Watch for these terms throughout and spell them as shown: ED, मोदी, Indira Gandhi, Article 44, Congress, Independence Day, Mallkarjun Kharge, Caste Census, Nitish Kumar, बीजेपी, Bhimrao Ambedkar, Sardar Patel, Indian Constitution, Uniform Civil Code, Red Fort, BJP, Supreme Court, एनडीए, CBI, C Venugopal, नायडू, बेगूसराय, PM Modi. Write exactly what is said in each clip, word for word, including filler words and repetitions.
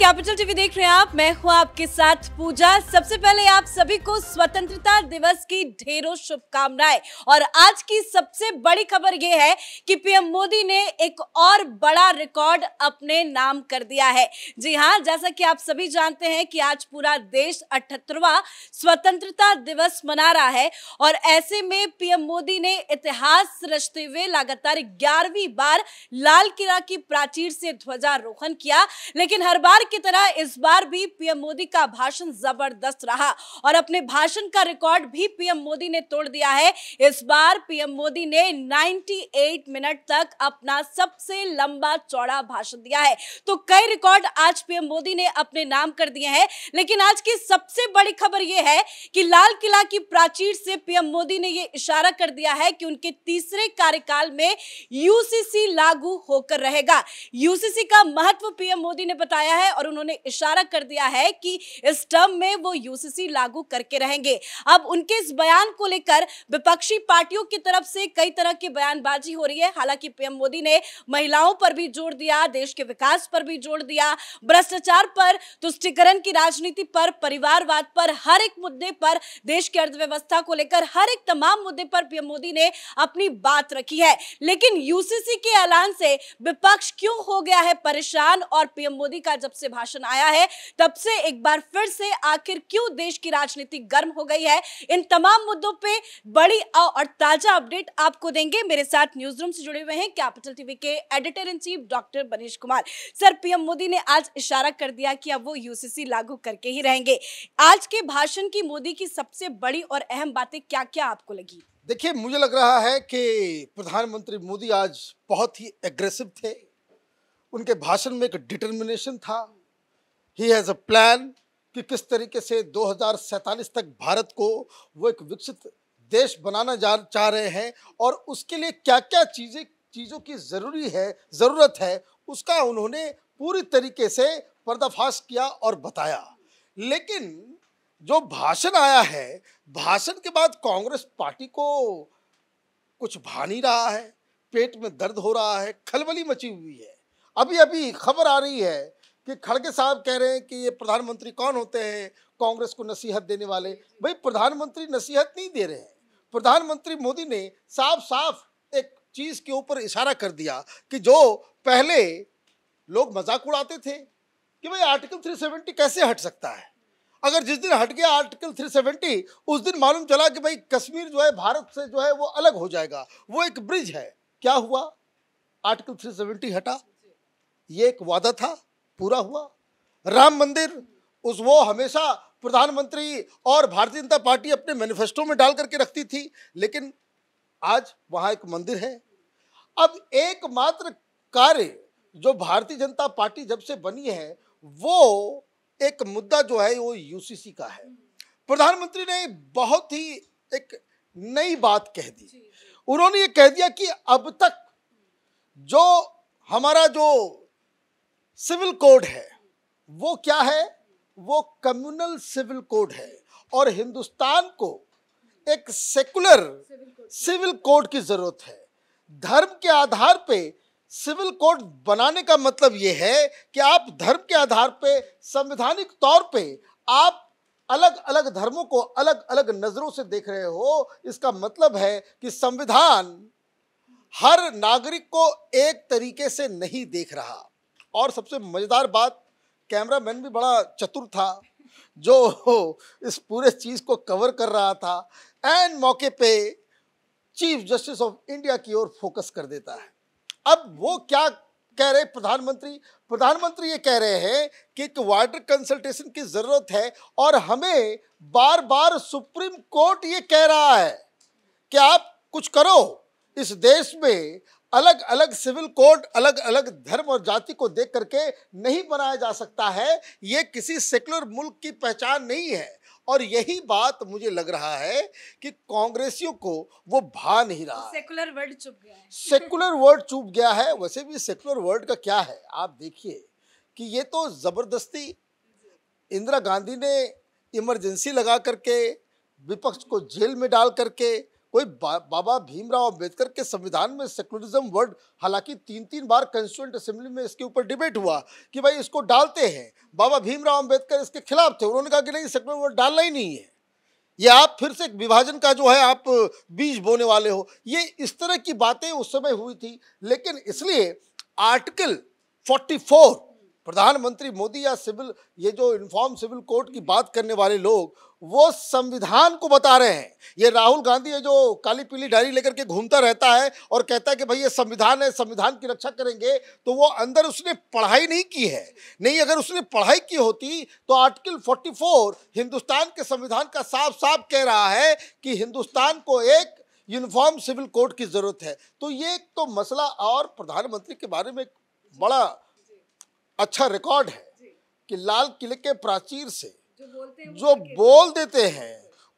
Capital TV देख रहे हैं आप, मैं हूं आपके साथ पूजा। सबसे पहले आप सभी को स्वतंत्रता दिवस की ढेरों शुभकामनाएं। और आज की सबसे बड़ी खबर यह है कि पीएम मोदी ने एक और बड़ा रिकॉर्ड अपने नाम कर दिया है। जी हां, जैसा कि आप सभी जानते हैं कि आज पूरा देश अठहत्तरवां स्वतंत्रता दिवस मना रहा है और ऐसे में पीएम मोदी ने इतिहास रचते हुए लगातार ग्यारहवीं बार लाल किला की प्राचीर से ध्वजारोहण किया। लेकिन हर बार की तरह इस बार भी पीएम मोदी का भाषण जबरदस्त रहा और अपने भाषण का रिकॉर्ड भी पीएम मोदी ने तोड़ दिया है। इस बार पीएम मोदी ने अट्ठानवे मिनट तक अपना सबसे लंबा चौड़ा भाषण दिया है। तो कई रिकॉर्ड आज पीएम मोदी ने अपने नाम कर दिए हैं। लेकिन आज की सबसे बड़ी खबर यह है कि लाल किला की प्राचीर से पीएम मोदी ने यह इशारा कर दिया है कि उनके तीसरे कार्यकाल में यूसीसी लागू होकर रहेगा। यूसीसी का महत्व पीएम मोदी ने बताया है और उन्होंने इशारा कर दिया है कि इस टर्म में वो यूसीसी लागू करके रहेंगे। अब उनके इस बयान को लेकर विपक्षी पार्टियों की तरफ से कई तरह की बयानबाजी हो रही है। हालांकि पीएम मोदी ने महिलाओं पर भी जोर दिया, देश के विकास पर भी जोर दिया, भ्रष्टाचार पर, तुष्टिकरण की राजनीति पर, परिवारवाद पर, हर एक मुद्दे पर, देश की अर्थव्यवस्था को लेकर हर एक तमाम मुद्दे पर पीएम मोदी ने अपनी बात रखी है। लेकिन यूसीसी के ऐलान से विपक्ष क्यों हो गया है परेशान और पीएम मोदी का जब से भाषण आया है तब से एक बार फिर से आखिर क्यों देश की राजनीति गर्म हो गई है, इन तमाम मुद्दों पे बड़ी और ताजा अपडेट आपको देंगे। मेरे साथ न्यूज रूम से जुड़े हुए हैं कैपिटल टीवी के editor in chief doctor Manish Kumar. Sir, PM मोदी ने आज इशारा कर दिया कि अब वो यूसीसी लागू करके ही रहेंगे। आज के भाषण की मोदी की सबसे बड़ी और अहम बातें क्या क्या आपको लगी? देखिए, मुझे लग रहा है कि प्रधानमंत्री मोदी आज बहुत ही एग्रेसिव थे। उनके भाषण में एक डिटर्मिनेशन था, ही हैज़ अ प्लान कि किस तरीके से दो हज़ार सैंतालीस तक भारत को वो एक विकसित देश बनाना जा चाह रहे हैं और उसके लिए क्या क्या चीज़ें चीज़ों की ज़रूरी है ज़रूरत है उसका उन्होंने पूरी तरीके से पर्दाफाश किया और बताया। लेकिन जो भाषण आया है, भाषण के बाद कांग्रेस पार्टी को कुछ भा नहीं रहा है, पेट में दर्द हो रहा है, खलबली मची हुई है। अभी अभी खबर आ रही है कि खड़गे साहब कह रहे हैं कि ये प्रधानमंत्री कौन होते हैं, कांग्रेस को नसीहत देने वाले। भाई, प्रधानमंत्री नसीहत नहीं दे रहे हैं। प्रधानमंत्री मोदी ने साफ साफ एक चीज़ के ऊपर इशारा कर दिया कि जो पहले लोग मजाक उड़ाते थे कि भाई आर्टिकल तीन सौ सत्तर कैसे हट सकता है, अगर जिस दिन हट गया आर्टिकल तीन सौ सत्तर उस दिन मालूम चला कि भाई कश्मीर जो है भारत से जो है वो अलग हो जाएगा, वो एक ब्रिज है। क्या हुआ? आर्टिकल तीन सौ सत्तर हटा, ये एक वादा था, पूरा हुआ। राम मंदिर उस वो हमेशा प्रधानमंत्री और भारतीय जनता पार्टी अपने मैनिफेस्टो में डाल करके रखती थी, लेकिन आज वहाँ एक मंदिर है। अब एकमात्र कार्य जो भारतीय जनता पार्टी जब से बनी है वो एक मुद्दा जो है वो यूसीसी का है। प्रधानमंत्री ने बहुत ही एक नई बात कह दी। उन्होंने ये कह दिया कि अब तक जो हमारा जो सिविल कोड है वो क्या है, वो कम्युनल सिविल कोड है और हिंदुस्तान को एक सेकुलर सिविल कोड की ज़रूरत है। धर्म के आधार पे सिविल कोड बनाने का मतलब ये है कि आप धर्म के आधार पे संवैधानिक तौर पे आप अलग अलग धर्मों को अलग अलग नज़रों से देख रहे हो। इसका मतलब है कि संविधान हर नागरिक को एक तरीके से नहीं देख रहा। और सबसे मज़ेदार बात, कैमरामैन भी बड़ा चतुर था जो इस पूरे चीज़ को कवर कर रहा था एंड मौके पे चीफ जस्टिस ऑफ इंडिया की ओर फोकस कर देता है। अब वो क्या कह रहे प्रधानमंत्री? प्रधानमंत्री ये कह रहे हैं कि एक वाइडर कंसल्टेशन की ज़रूरत है और हमें बार बार सुप्रीम कोर्ट ये कह रहा है कि आप कुछ करो। इस देश में अलग अलग सिविल कोड अलग अलग धर्म और जाति को देख करके नहीं बनाया जा सकता है, ये किसी सेकुलर मुल्क की पहचान नहीं है। और यही बात मुझे लग रहा है कि कांग्रेसियों को वो भा नहीं रहा। सेकुलर वर्ड चुप गया है। सेकुलर वर्ड चुप गया है। वैसे भी सेकुलर वर्ड का क्या है, आप देखिए कि ये तो ज़बरदस्ती इंदिरा गांधी ने इमरजेंसी लगा करके विपक्ष को जेल में डाल करके कोई बा, बाबा भीमराव अंबेडकर के संविधान में सेकुलरिज्म वर्ड, हालांकि तीन तीन बार कंस्टिट्यूएंट असेंबली में इसके ऊपर डिबेट हुआ कि भाई इसको डालते हैं, बाबा भीमराव अंबेडकर इसके खिलाफ थे, उन्होंने कहा कि नहीं सेकुलर वर्ड डालना ही नहीं है, ये आप फिर से विभाजन का जो है आप बीज बोने वाले हो। ये इस तरह की बातें उस समय हुई थी। लेकिन इसलिए आर्टिकल फोर्टी फोर, प्रधानमंत्री मोदी या सिविल, ये जो यूनिफॉर्म सिविल कोड की बात करने वाले लोग वो संविधान को बता रहे हैं। ये राहुल गांधी है जो काली पीली डायरी लेकर के घूमता रहता है और कहता है कि भाई ये संविधान है, संविधान की रक्षा करेंगे, तो वो अंदर उसने पढ़ाई नहीं की है। नहीं, अगर उसने पढ़ाई की होती तो आर्टिकल फोर्टी फोर हिंदुस्तान के संविधान का साफ साफ कह रहा है कि हिंदुस्तान को एक यूनिफॉर्म सिविल कोड की जरूरत है। तो ये तो मसला, और प्रधानमंत्री के बारे में बड़ा अच्छा रिकॉर्ड है कि लाल किले के प्राचीर से जो बोल देते हैं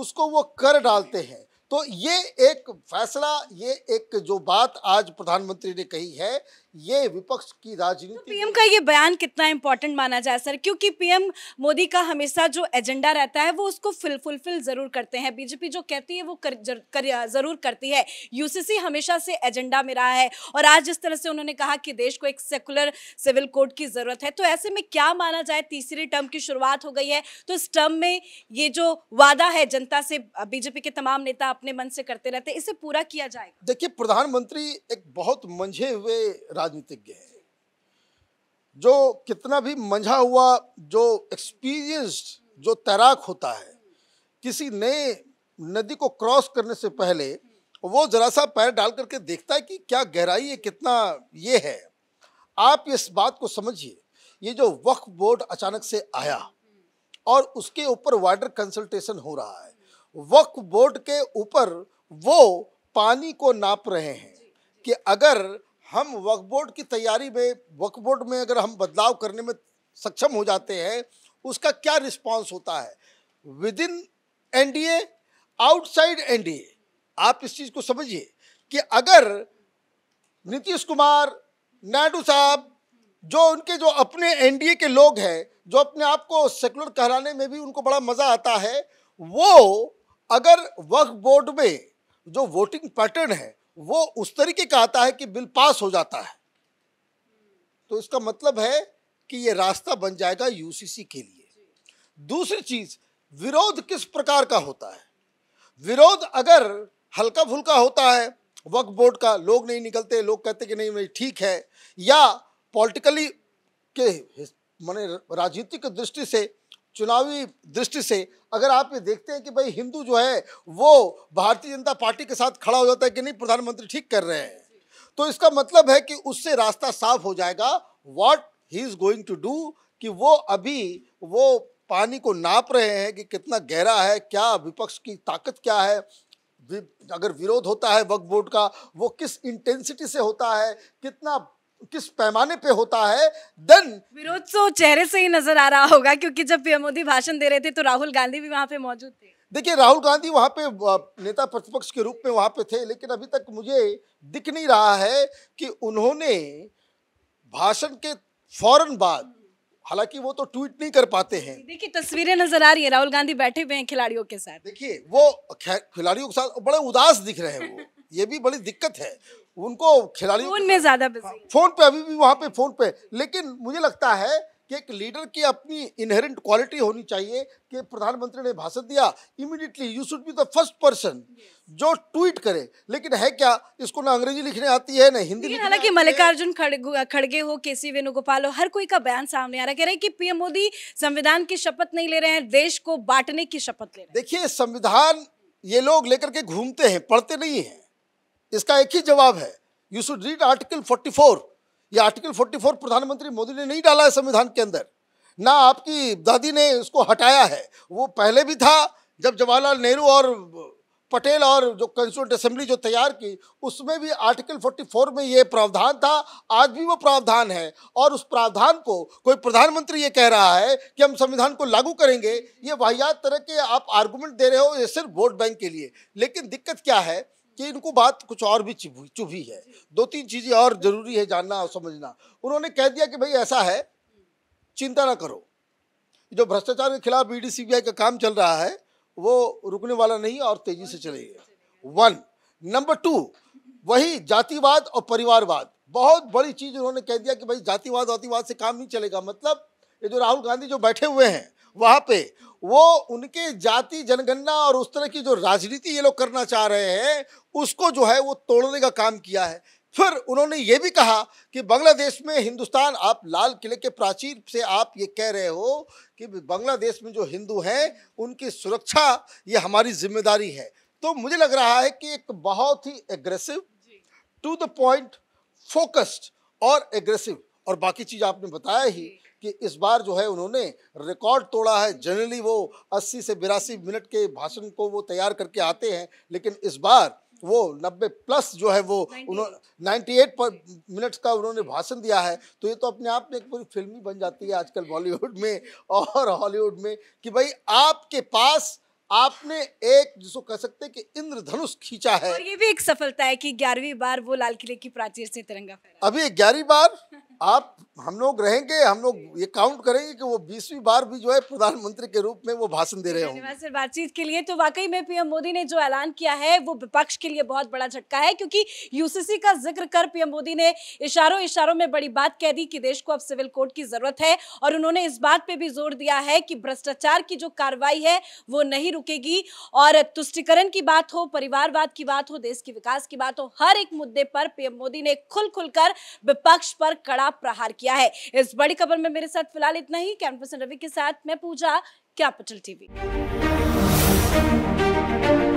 उसको वो कर डालते हैं। तो ये एक फैसला, ये एक जो बात आज प्रधानमंत्री ने कही है, ये विपक्ष की राजनीति। तो पीएम का ये बयान कितना इम्पोर्टेंट माना जाए सर, क्योंकि पीएम मोदी का हमेशा जो एजेंडा रहता है वो उसको फुलफिल जरूर करते हैं। बीजेपी जो कहती है वो कर, जर, कर, जरूर करती है। यूसीसी हमेशा से एजेंडा में रहा है, और आज जिस तरह से उन्होंने कहा कि देश को एक सेकुलर सिविल कोड की जरूरत है, तो ऐसे में क्या माना जाए, तीसरी टर्म की शुरुआत हो गई है, तो इस टर्म में ये जो वादा है जनता से बीजेपी के तमाम नेता अपने मन से करते रहते, इसे पूरा किया जाएगा? देखिए, प्रधानमंत्री एक बहुत मंझे हुए राजनीतिज्ञ है, जो कितना भी मंझा हुआ, जो एक्सपीरियंस्ड, जो तैराक होता है, किसी नए नदी को क्रॉस करने से पहले वो जरा सा पैर डाल करके देखता है कि क्या गहराई है, कितना ये है। आप इस बात को समझिए, ये जो वक्फ बोर्ड अचानक से आया और उसके ऊपर वाइडर कंसल्टेशन हो रहा है, वक्फ बोर्ड के ऊपर वो पानी को नाप रहे हैं कि अगर हम वक्फ बोर्ड की तैयारी में, वक्फ बोर्ड में अगर हम बदलाव करने में सक्षम हो जाते हैं, उसका क्या रिस्पांस होता है within एनडीए, outside एनडीए। आप इस चीज़ को समझिए कि अगर नीतीश कुमार, नायडू साहब, जो उनके जो अपने एनडीए के लोग हैं, जो अपने आप को सेकुलर कहलाने में भी उनको बड़ा मज़ा आता है, वो अगर वक्फ बोर्ड में जो वोटिंग पैटर्न है वो उस तरीके का आता है कि बिल पास हो जाता है, तो इसका मतलब है कि ये रास्ता बन जाएगा यूसीसी के लिए। दूसरी चीज, विरोध किस प्रकार का होता है। विरोध अगर हल्का फुल्का होता है वक्फ बोर्ड का, लोग नहीं निकलते, लोग कहते कि नहीं नहीं ठीक है, या पॉलिटिकली के माने राजनीतिक दृष्टि से, चुनावी दृष्टि से, अगर आप ये देखते हैं कि भाई हिंदू जो है वो भारतीय जनता पार्टी के साथ खड़ा हो जाता है कि नहीं प्रधानमंत्री ठीक कर रहे हैं, तो इसका मतलब है कि उससे रास्ता साफ हो जाएगा। What he is going to do, कि वो अभी वो पानी को नाप रहे हैं कि कितना गहरा है, क्या विपक्ष की ताकत क्या है, अगर विरोध होता है वक्फ बोर्ड का वो किस इंटेंसिटी से होता है, कितना किस पैमाने पे होता है। देन विरोध तो चेहरे से ही नजर आ रहा होगा, क्योंकि जब पीएम मोदी भाषण दे रहे थे तो राहुल गांधी भी वहां पे मौजूद थे। देखिए, राहुल गांधी वहां पे नेता प्रतिपक्ष के रूप में वहां पे थे, लेकिन अभी तक मुझे दिख नहीं रहा है कि उन्होंने भाषण के फौरन बाद, हालांकि वो तो ट्वीट नहीं कर पाते हैं। देखिए, तस्वीरें नजर आ रही है, राहुल गांधी बैठे हुए हैं खिलाड़ियों के साथ। देखिए, वो खिलाड़ियों के साथ बड़े उदास दिख रहे हैं, वो ये भी बड़ी दिक्कत है उनको, खिलाड़ियों फोन में ज्यादा बिजी, फोन पे अभी भी वहाँ पे फोन पे। लेकिन मुझे लगता है कि एक लीडर की अपनी इनहेरेंट क्वालिटी होनी चाहिए कि प्रधानमंत्री ने भाषण दिया, immediately you should be the first person जो ट्वीट करे। लेकिन है क्या, इसको ना अंग्रेजी लिखने आती है ना हिंदी लिखने। हालांकि मल्लिकार्जुन खड़गे हो, के सी वेणुगोपाल हो, हर कोई का बयान सामने आ रहा है, कह रहे हैं कि पीएम मोदी संविधान की शपथ नहीं ले रहे हैं, देश को बांटने की शपथ ले रहे हैं। देखिए, संविधान ये लोग लेकर के घूमते हैं, पढ़ते नहीं है। इसका एक ही जवाब है, you should read article forty four. ये आर्टिकल फोर्टी फोर प्रधानमंत्री मोदी ने नहीं डाला है संविधान के अंदर, ना आपकी दादी ने इसको हटाया है, वो पहले भी था। जब जवाहरलाल नेहरू और पटेल और जो कंस्टिट्यूएंट असेंबली जो तैयार की, उसमें भी आर्टिकल फोर्टी फोर में ये प्रावधान था, आज भी वो प्रावधान है। और उस प्रावधान को कोई प्रधानमंत्री ये कह रहा है कि हम संविधान को लागू करेंगे, ये वाहियात तरह के आप आर्गूमेंट दे रहे हो, ये सिर्फ वोट बैंक के लिए। लेकिन दिक्कत क्या है कि इनको बात कुछ और भी चुभी है। दो तीन चीज़ें और ज़रूरी है जानना और समझना। उन्होंने कह दिया कि भाई ऐसा है, चिंता ना करो, जो भ्रष्टाचार के खिलाफ E D C B I का काम चल रहा है वो रुकने वाला नहीं और तेज़ी से चलेगा। वन। नंबर टू, वही जातिवाद और परिवारवाद, बहुत बड़ी चीज़ उन्होंने कह दिया कि भाई जातिवाद वातिवाद से काम नहीं चलेगा। मतलब ये जो राहुल गांधी जो बैठे हुए हैं वहाँ पे, वो उनके जाति जनगणना और उस तरह की जो राजनीति ये लोग करना चाह रहे हैं उसको जो है वो तोड़ने का काम किया है। फिर उन्होंने ये भी कहा कि बांग्लादेश में हिंदुस्तान, आप लाल किले के प्राचीर से आप ये कह रहे हो कि बांग्लादेश में जो हिंदू हैं उनकी सुरक्षा ये हमारी जिम्मेदारी है। तो मुझे लग रहा है कि एक बहुत ही aggressive, to the point, focused और एग्रेसिव, और बाकी चीज़ आपने बताया ही कि इस बार जो है उन्होंने रिकॉर्ड तोड़ा है। जनरली वो अस्सी से बिरासी मिनट के भाषण को वो तैयार करके आते हैं, लेकिन इस बार वो नब्बे प्लस जो है वो उन्होंने नाइन्टी एट पर मिनट्स का उन्होंने भाषण दिया है। तो ये तो अपने आप में एक पूरी फिल्मी बन जाती है आजकल बॉलीवुड में और हॉलीवुड में कि भाई आपके पास आपने एक, जिसको कह सकते हैं कि इंद्रधनुष खींचा है। और ये भी एक सफलता है कि ग्यारहवीं बार वो लाल किले की प्राचीर से तिरंगा फहराया। अभी ग्यारहवीं बार आप, हम लोग रहेंगे, हम लोग ये काउंट करेंगे कि वो बीसवीं बार भी जो है प्रधानमंत्री के रूप में वो भाषण दे रहे होंगे। धन्यवाद सर बातचीत के लिए। तो वाकई में पीएम मोदी ने जो ऐलान किया है वो विपक्ष के लिए बहुत बड़ा झटका है, क्योंकि यूसीसी का जिक्र कर पीएम मोदी ने इशारों इशारों में बड़ी बात कह दी कि देश को अब सिविल कोड की जरूरत है। और उन्होंने इस बात पर भी जोर दिया है कि भ्रष्टाचार की जो कार्रवाई है वो नहीं रुकेगी, और तुष्टिकरण की बात हो, परिवारवाद की बात हो, देश के विकास की बात हो, हर एक मुद्दे पर पीएम मोदी ने खुल खुल कर विपक्ष पर कड़ा प्रहार किया है। इस बड़ी खबर में मेरे साथ फिलहाल इतना ही। कैमरा पर्सन रवि के साथ मैं पूजा, कैपिटल टीवी।